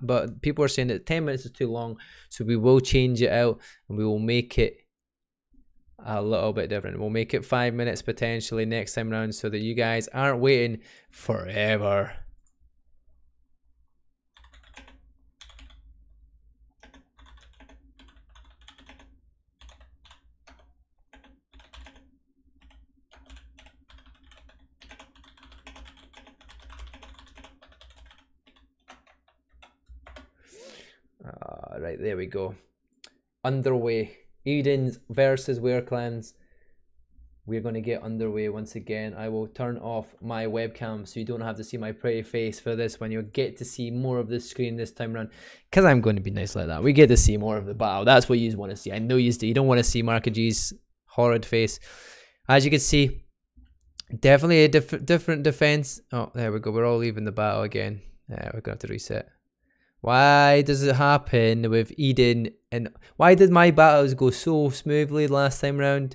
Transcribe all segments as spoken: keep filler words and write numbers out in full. but people are saying that ten minutes is too long, so we will change it out and we will make it a little bit different. We'll make it five minutes potentially next time around so that you guys aren't waiting forever. Uh, right, there we go. Underway. Eden's versus Wereclowns. We're going to get underway once again. I will turn off my webcam so you don't have to see my pretty face for this one. You'll get to see more of the screen this time around because I'm going to be nice like that. We get to see more of the battle. That's what you want to see. I know you do. You don't want to see Mark G's horrid face. As you can see, definitely a diff different defense. Oh, there we go. We're all leaving the battle again. Yeah, we're going to have to reset. Why does it happen with Eden? And why did my battles go so smoothly last time round?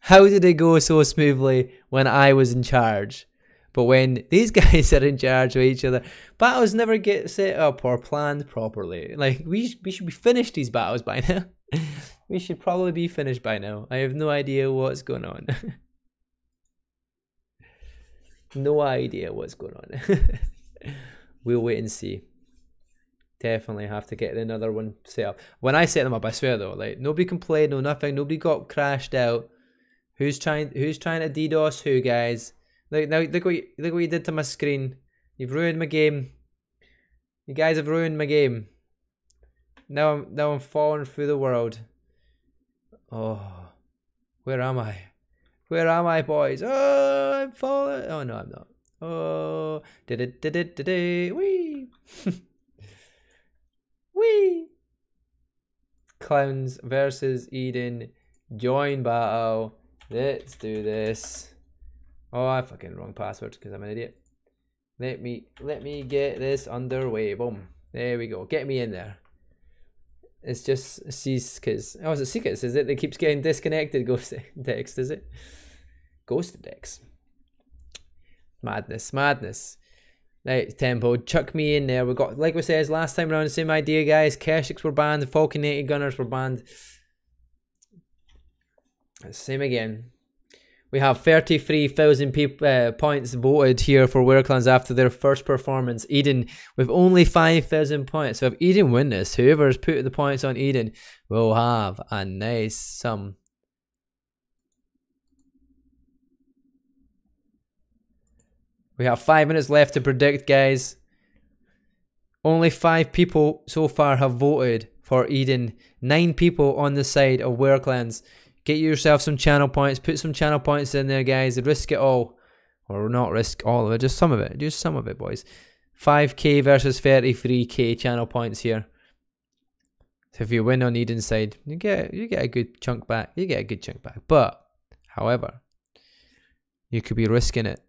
How did it go so smoothly when I was in charge? But when these guys are in charge of each other, battles never get set up or planned properly. Like, we, sh we should be finished these battles by now. We should probably be finished by now. I have no idea what's going on. No idea what's going on. We'll wait and see. Definitely have to get another one set up. When I set them up, I swear though, like nobody complained, no nothing, nobody got crashed out. Who's trying? Who's trying to DDoS who, guys? Like now, look what you, look what you did to my screen. You've ruined my game. You guys have ruined my game. Now I'm now I'm falling through the world. Oh, where am I? Where am I, boys? Oh, I'm falling. Oh no, I'm not. Oh, did it? Did it? Did it? Wee. Whee! Clowns versus Eden. Join battle. Let's do this. Oh, I fucking wrong password because I'm an idiot. Let me let me get this underway. Boom. There we go. Get me in there. It's just sees because oh, is it secrets? Is it that keeps getting disconnected? Ghost X, is it? Ghost X. Madness, madness. Right, Tempo, chuck me in there. We got, like we said last time around, same idea, guys. Keshex were banned, Falcon eighty Gunners were banned. Same again. We have thirty-three thousand people uh, points voted here for Wereclowns after their first performance. Eden with only five thousand points. So if Eden win this, whoever's put the points on Eden will have a nice sum. We have five minutes left to predict, guys. Only five people so far have voted for Eden. Nine people on the side of Wereclowns. Get yourself some channel points. Put some channel points in there, guys. Risk it all. Or not risk all of it. Just some of it. Just some of it, boys. five K versus thirty-three K channel points here. So if you win on Eden's side, you get, you get a good chunk back. You get a good chunk back. But, however, you could be risking it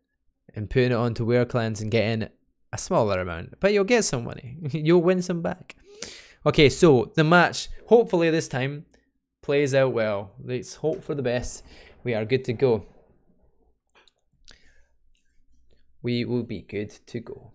and putting it onto Wereclowns and getting a smaller amount. But you'll get some money. You'll win some back. Okay, so the match, hopefully this time, plays out well. Let's hope for the best. We are good to go. We will be good to go.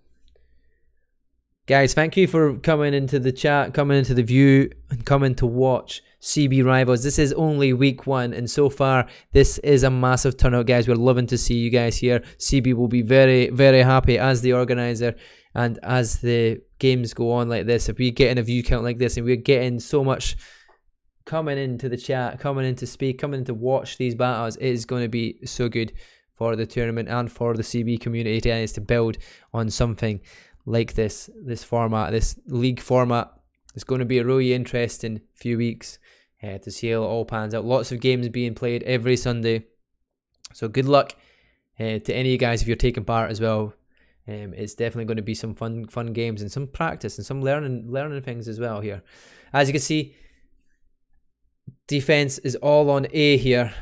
Guys, thank you for coming into the chat, coming into the view, and coming to watch C B Rivals. This is only week one, and so far, this is a massive turnout, guys. We're loving to see you guys here. C B will be very, very happy as the organizer, and as the games go on like this, if we get in a view count like this, and we're getting so much coming into the chat, coming in to speak, coming in to watch these battles, it is going to be so good for the tournament and for the C B community, guys, to build on something like this, this format, this league format. It's going to be a really interesting few weeks uh, to see how it all pans out. Lots of games being played every Sunday. So good luck uh, to any of you guys if you're taking part as well. Um, it's definitely going to be some fun, fun games and some practice and some learning, learning things as well here. As you can see, defense is all on A here.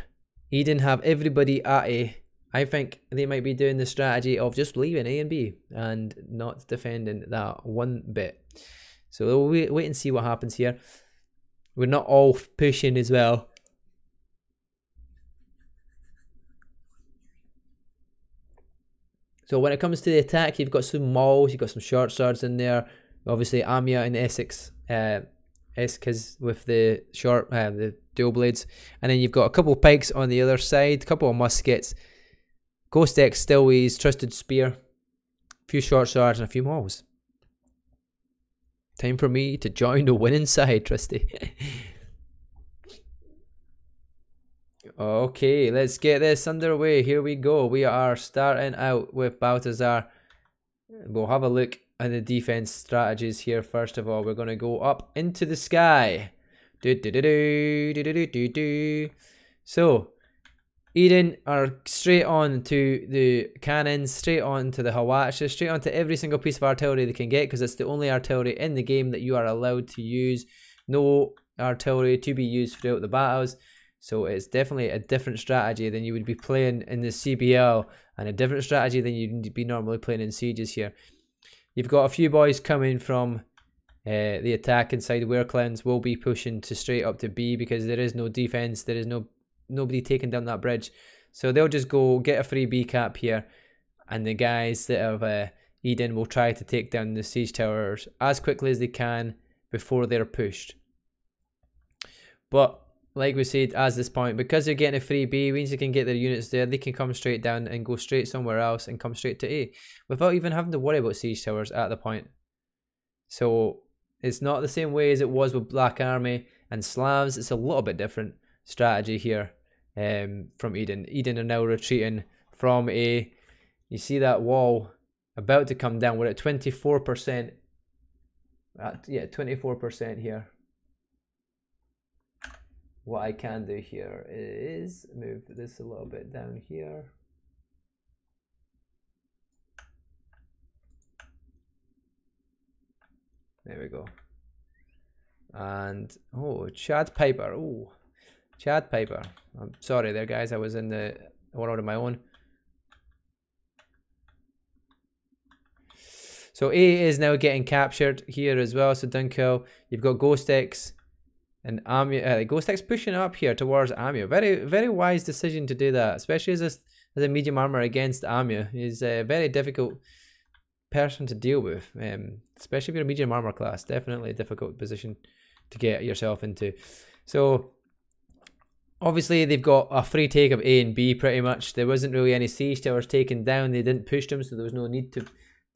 Eden have everybody at A. I think they might be doing the strategy of just leaving A and B and not defending that one bit. So we'll wait, wait and see what happens here. We're not all pushing as well. So when it comes to the attack, you've got some mauls, you've got some short swords in there. Obviously, Amia and Essex, uh, Essex with the sharp, uh, the dual blades, and then you've got a couple of pikes on the other side, a couple of muskets. Ghost X still with his trusted spear, a few short swords, and a few mauls. Time for me to join the winning side, Tristy. Okay, let's get this underway. Here we go. We are starting out with Balthazar. We'll have a look at the defense strategies here. First of all, we're going to go up into the sky. Do, do, do, do, do, do, do, do. So, Eden are straight on to the cannons, straight on to the Hawaches, straight on to every single piece of artillery they can get, because it's the only artillery in the game that you are allowed to use. No artillery to be used throughout the battles. So it's definitely a different strategy than you would be playing in the C B L, and a different strategy than you'd be normally playing in sieges here. You've got a few boys coming from uh, the attack inside. Wereclowns will be pushing to straight up to B because there is no defense. There is no nobody taking down that bridge. So they'll just go get a free B cap here, and the guys that have uh, Eden will try to take down the siege towers as quickly as they can before they're pushed. But like we said as this point, because they're getting a free B, means they can get their units there, they can come straight down and go straight somewhere else and come straight to A without even having to worry about siege towers at the point. So it's not the same way as it was with Black Army and Slavs. It's a little bit different strategy here um, from Eden. Eden are now retreating from A. You see that wall about to come down. We're at twenty-four percent. At, yeah, twenty-four percent here. What I can do here is move this a little bit down here. There we go. And, oh, Chad Piper. Oh, Chad Piper. I'm sorry there, guys. I was in the world of my own. So A is now getting captured here as well. So Dunkel, you've got Ghost X. And Amia, uh, Ghost X pushing up here towards Amia. Very, very wise decision to do that, especially as a, as a medium armor against Amia. He's a very difficult person to deal with, um, especially if you're a medium armor class. Definitely a difficult position to get yourself into. So, obviously, they've got a free take of A and B pretty much. There wasn't really any siege towers taken down. They didn't push them, so there was no need to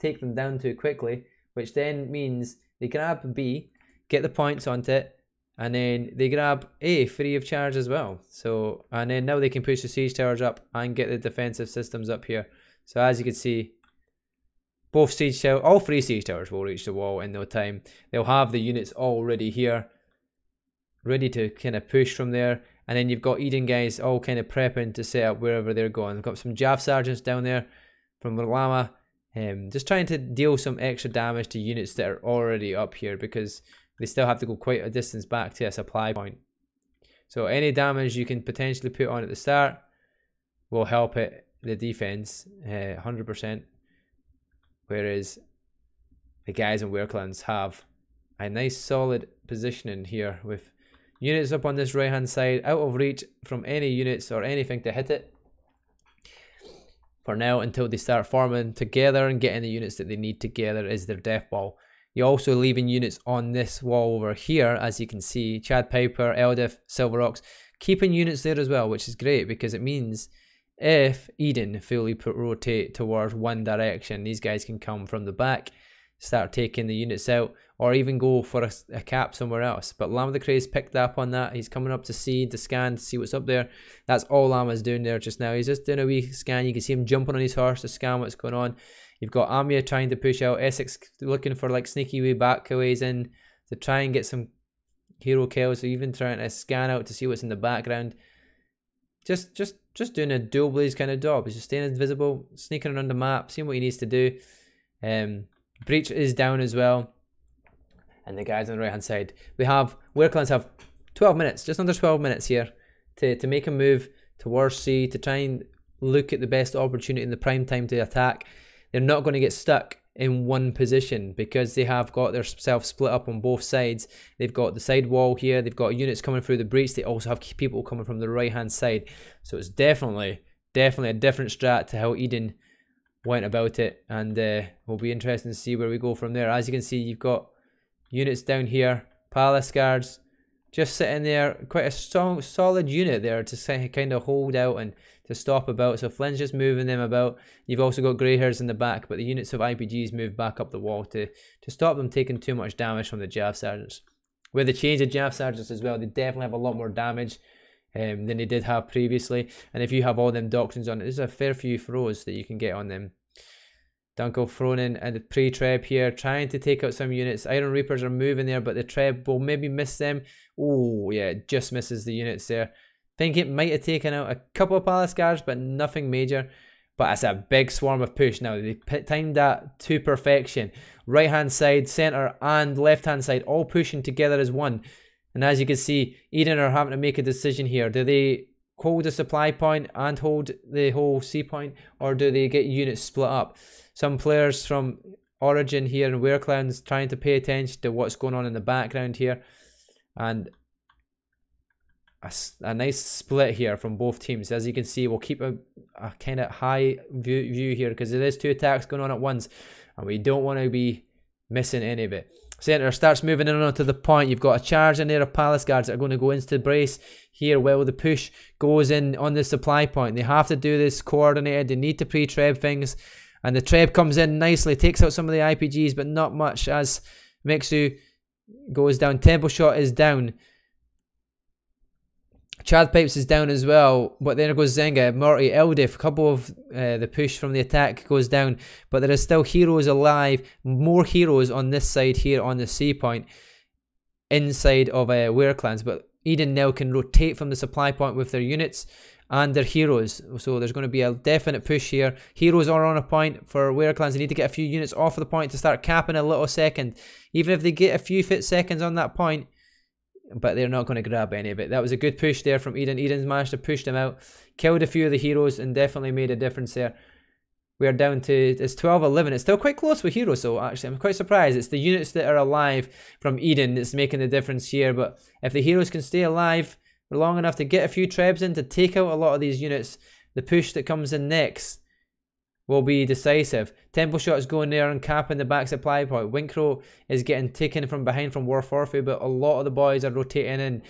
take them down too quickly, which then means they grab B, get the points onto it, and then they grab A free of charge as well. So, and then now they can push the siege towers up and get the defensive systems up here. So as you can see, both siege towers, all three siege towers will reach the wall in no time. They'll have the units already here, ready to kind of push from there. And then you've got Eden guys all kind of prepping to set up wherever they're going. We've got some Javelin Sergeants down there from Llama, um, just trying to deal some extra damage to units that are already up here, because they still have to go quite a distance back to a supply point. So any damage you can potentially put on at the start will help it, the defense, uh, one hundred percent. Whereas the guys in Wereclowns have a nice solid positioning here with units up on this right hand side, out of reach from any units or anything to hit it for now, until they start forming together and getting the units that they need together is their death ball. You're also leaving units on this wall over here, as you can see. Chad Piper, Eldiff, Silver Ox, keeping units there as well, which is great, because it means if Eden fully rotate towards one direction, these guys can come from the back, start taking the units out, or even go for a, a cap somewhere else. But Llama the Kray's picked up on that. He's coming up to see, to scan, to see what's up there. That's all Llama's doing there just now. He's just doing a wee scan. You can see him jumping on his horse to scan what's going on. You've got Amia trying to push out, Essex looking for like sneaky way backaways in to try and get some hero kills, so even trying to scan out to see what's in the background. Just just just doing a dual blaze kind of job. He's just staying invisible, sneaking around the map, seeing what he needs to do. Um, Breach is down as well. And the guys on the right hand side, we have, Wereclowns have twelve minutes, just under twelve minutes here to, to make a move towards C, to try and look at the best opportunity in the prime time to attack. They're not going to get stuck in one position because they have got themselves split up on both sides. They've got the side wall here. They've got units coming through the breach. They also have people coming from the right-hand side. So it's definitely, definitely a different strat to how Eden went about it, and uh, will be interesting to see where we go from there. As you can see, you've got units down here, Palace Guards, just sitting there, quite a strong, solid unit there to kind of hold out and to stop about. So Flynn's just moving them about. You've also got Greyhairs in the back, but the units of I P Gs move back up the wall to, to stop them taking too much damage from the Jav Sergeants. With the change of Jav Sergeants as well, they definitely have a lot more damage um, than they did have previously. And if you have all them Doctrines on it, there's a fair few throws that you can get on them. Dunkel thrown in and the pre-treb here, trying to take out some units. Iron Reapers are moving there, but the treb will maybe miss them. Oh yeah, it just misses the units there. Think it might have taken out a couple of Palace Guards, but nothing major. But that's a big swarm of push. Now they timed that to perfection. Right hand side, centre and left hand side all pushing together as one. And as you can see, Eden are having to make a decision here. Do they hold the supply point and hold the whole C point, or do they get units split up? Some players from Origin here and Wereclowns trying to pay attention to what's going on in the background here. And a, a nice split here from both teams. As you can see, we'll keep a, a kind of high view, view here because there is two attacks going on at once. And we don't want to be missing any of it. Centre starts moving in onto the point. You've got a charge in there of Palace Guards that are going to go into the brace here. Well, the push goes in on the supply point. They have to do this coordinated. They need to pre-treb things. And the treb comes in nicely, takes out some of the I P Gs, but not much as Mixu goes down. Temple Shot is down. Chad Pipes is down as well, but there goes Zenga, Morty, Eldiff, a couple of uh, the push from the attack goes down, but there are still heroes alive, more heroes on this side here on the C point, inside of uh, Wereclowns, but Eden now can rotate from the supply point with their units and their heroes, so there's going to be a definite push here. Heroes are on a point for Wereclowns. They need to get a few units off of the point to start capping a little second, even if they get a few fit seconds on that point, but they're not going to grab any of it. That was a good push there from Eden. Eden's managed to push them out, killed a few of the heroes, and definitely made a difference there. We're down to, it's twelve eleven, it's still quite close with heroes though actually, I'm quite surprised. It's the units that are alive from Eden that's making the difference here, but if the heroes can stay alive long enough to get a few trebs in to take out a lot of these units, the push that comes in next will be decisive. Temple Shot is going there and capping the back supply point. Wincro is getting taken from behind from Worf Orphe, but a lot of the boys are rotating in.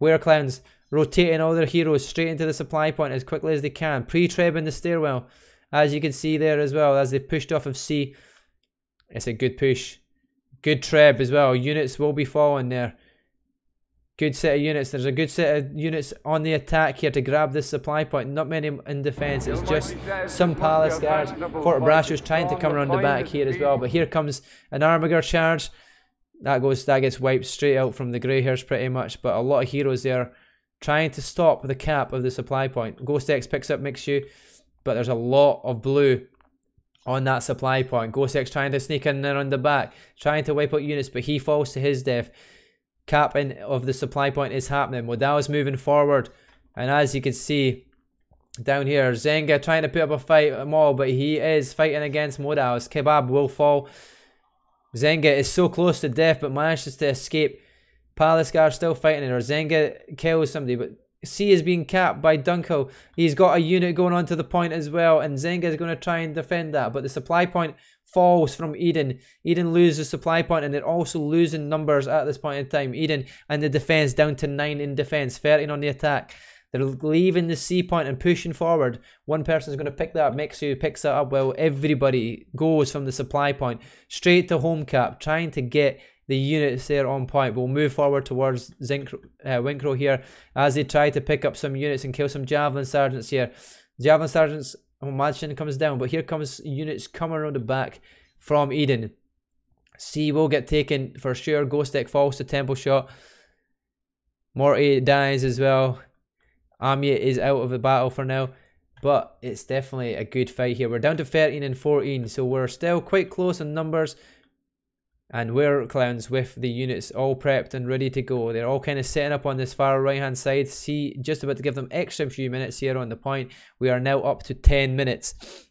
Wereclowns rotating all their heroes straight into the supply point as quickly as they can. Pre-trebbing the stairwell, as you can see there as well, as they pushed off of C. It's a good push. Good treb as well. Units will be falling there. Good set of units. There's a good set of units on the attack here to grab this supply point. Not many in defence. It's just some Palace Guards. Fort Brasher's trying to come around the back here as well. But here comes an Armiger charge. That goes. That gets wiped straight out from the Greyhairs pretty much. But a lot of heroes there trying to stop the cap of the supply point. Ghost X picks up Mixu. But there's a lot of blue on that supply point. Ghost X trying to sneak in there on the back. Trying to wipe out units. But he falls to his death. Capping of the supply point is happening. Modal is moving forward, and as you can see down here, Zenga trying to put up a fight at all, but he is fighting against Modal as Kebab will fall. Zenga is so close to death but manages to escape. Palace Guard still fighting it, or Zenga kills somebody, but C is being capped by Dunkel. He's got a unit going on to the point as well, and Zenga is going to try and defend that, but the supply point falls from Eden. Eden loses supply point, and they're also losing numbers at this point in time. Eden and the defense down to nine in defense, thirteen on the attack. They're leaving the C point and pushing forward. One person's going to pick that up. Mixu picks that up. Well, everybody goes from the supply point straight to home cap, trying to get the units there on point. We'll move forward towards Zincro, uh, Wincro here as they try to pick up some units and kill some Javelin Sergeants here. Javelin Sergeants, imagine, comes down, but here comes units coming around the back from Eden. C will get taken for sure. Ghost Deck falls to Temple Shot. Morty dies as well. Amia is out of the battle for now. But it's definitely a good fight here. We're down to thirteen and fourteen, so we're still quite close in numbers. And Wereclowns with the units all prepped and ready to go. They're all kind of setting up on this far right hand side. See, just about to give them extra few minutes here on the point. We are now up to ten minutes.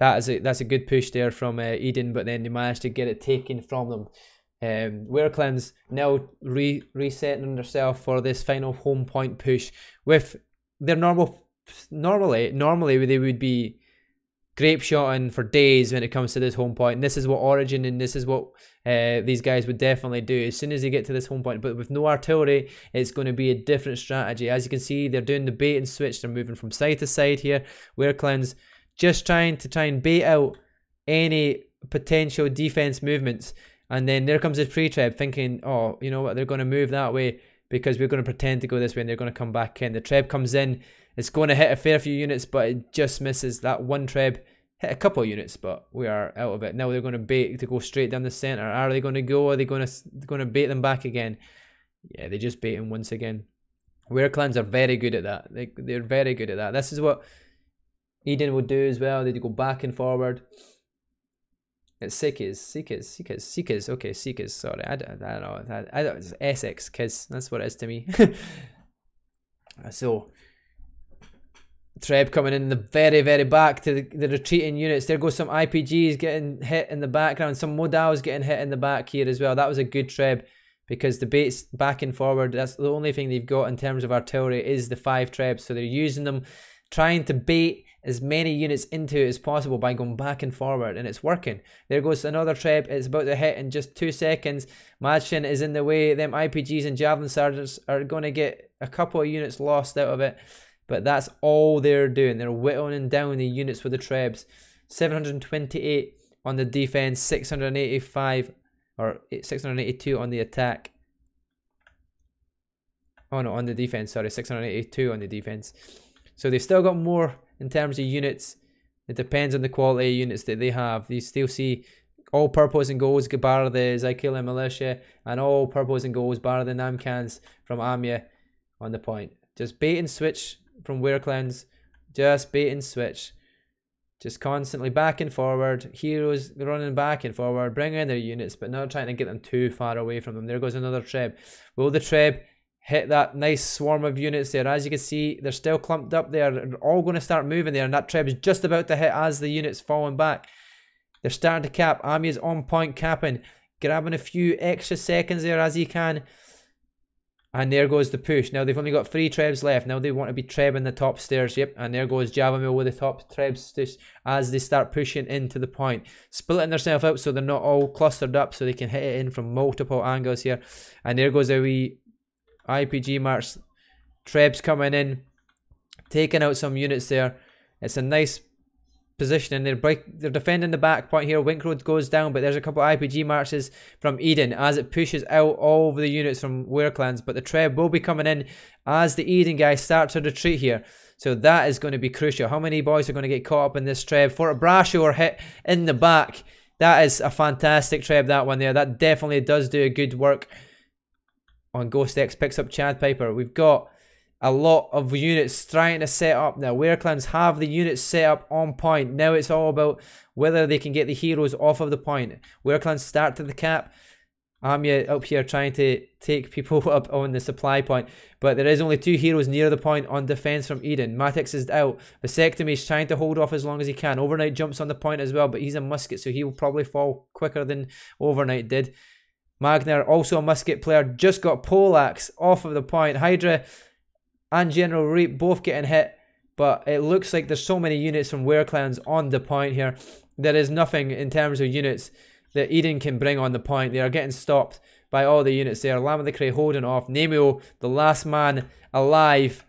That is a, that's a good push there from uh, Eden, but then they managed to get it taken from them. Um, Wereclowns now re resetting themselves for this final home point push with their normal. Normally, normally they would be grape-shotting for days when it comes to this home point. And this is what Origin and this is what uh, these guys would definitely do as soon as they get to this home point. But with no artillery, it's going to be a different strategy. As you can see, they're doing the bait and switch. They're moving from side to side here. Wereclowns just trying to try and bait out any potential defense movements. And then there comes this pre-treb thinking, oh, you know what, they're going to move that way because we're going to pretend to go this way and they're going to come back in. The treb comes in. It's going to hit a fair few units, but it just misses that one treb. Hit a couple of units, but we are out of it. Now they're going to bait to go straight down the centre. Are they going to go? Are they going to going to bait them back again? Yeah, they just bait them once again. Wereclowns are very good at that. They, they're very good at that. This is what Eden would do as well. They go back and forward. It's Seekers, Seekers, Seekers, Seekers. Okay, Seekers, sorry. I don't, I don't know. I, I thought it was Essex, because that's what it is to me. So... Treb coming in the very, very back to the, the retreating units. There goes some I P Gs getting hit in the background. Some Modals getting hit in the back here as well. That was a good Treb because the bait's back and forward. That's the only thing they've got in terms of artillery is the five Trebs. So they're using them, trying to bait as many units into it as possible by going back and forward. And it's working. There goes another Treb. It's about to hit in just two seconds. Madchen is in the way. Them I P Gs and Javelin Sergeants are going to get a couple of units lost out of it. But that's all they're doing. They're whittling down the units with the trebs. seven hundred twenty-eight on the defense, six hundred eighty-five or six hundred eighty-two on the attack. Oh no, on the defense, sorry, six hundred eighty-two on the defense. So they've still got more in terms of units. It depends on the quality of units that they have. You still see all purples and goals, bar the Zaikila Militia, and all purples and goals, bar the Namcans from Amia on the point. Just bait and switch from Wereclowns, just bait and switch, just constantly back and forward. Heroes running back and forward, bringing in their units, but not trying to get them too far away from them. There goes another treb. Will the treb hit that nice swarm of units there? As you can see, they're still clumped up there. They're all going to start moving there, and that treb is just about to hit as the units falling back. They're starting to cap. Amia's on point capping, grabbing a few extra seconds there as he can. And there goes the push. Now they've only got three trebs left. Now they want to be trebubbing the top stairs. Yep. And there goes Javamil with the top trebs as they start pushing into the point. Splitting themselves up so they're not all clustered up, so they can hit it in from multiple angles here. And there goes a wee I P G march. Trebs coming in. Taking out some units there. It's a nice position, and they're, break, they're defending the back point here. Wincro goes down, but there's a couple of I P G marches from Eden as it pushes out all of the units from Wereclowns, but the treb will be coming in as the Eden guys start to retreat here. So that is going to be crucial. How many boys are going to get caught up in this treb? Fort Brasho are hit in the back. That is a fantastic treb, that one there. That definitely does do a good work on Ghost X. Picks up Chad Piper. We've got a lot of units trying to set up now. Wereclowns have the units set up on point. Now it's all about whether they can get the heroes off of the point. Wereclowns start to the cap. Amia up here trying to take people up on the supply point. But there is only two heroes near the point on defense from Eden. Matix is out. Vasectomy is trying to hold off as long as he can. Overnight jumps on the point as well, but he's a musket, so he will probably fall quicker than Overnight did. Magnar, also a musket player, just got poleaxed off of the point. Hydra and General Reap both getting hit, but it looks like there's so many units from Wereclowns on the point here. There is nothing in terms of units that Eden can bring on the point. They are getting stopped by all the units there. Llama the Kray holding off. Nemeo, the last man alive,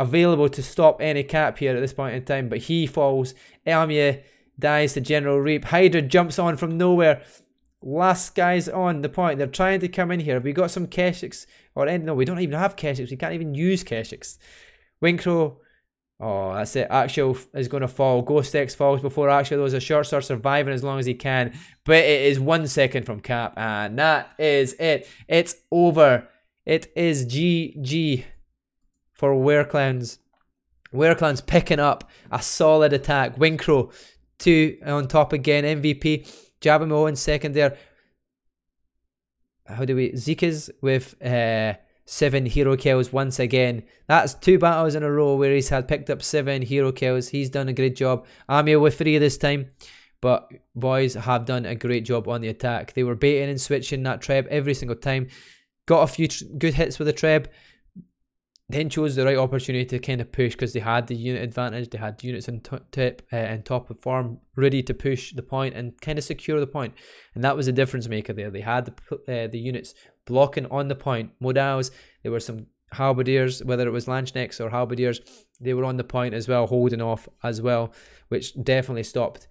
available to stop any cap here at this point in time, but he falls. Amia dies to General Reap. Hydra jumps on from nowhere. Last guys on the point. They're trying to come in here. We got some Keshex or any, no, we don't even have Keshex. We can't even use Keshex. Wincro. Oh, that's it. Axial is going to fall. Ghost X falls before Axial. Those are short sword surviving as long as he can. But it is one second from cap. And that is it. It's over. It is G G for Wereclowns. Wereclowns picking up a solid attack. Wincro two on top again. M V P. Jabamo in second there. How do we... Zika's with uh, seven hero kills once again. That's two battles in a row where he's had picked up seven hero kills. He's done a great job. Amia with three this time. But boys have done a great job on the attack. They were baiting and switching that Treb every single time. Got a few good hits with the Treb. Then chose the right opportunity to kind of push because they had the unit advantage. They had units in tip uh, and top of form ready to push the point and kind of secure the point. And that was the difference maker there. They had the, uh, the units blocking on the point. Modals, there were some Halberdiers, whether it was Lanchnex or Halberdiers, they were on the point as well, holding off as well, which definitely stopped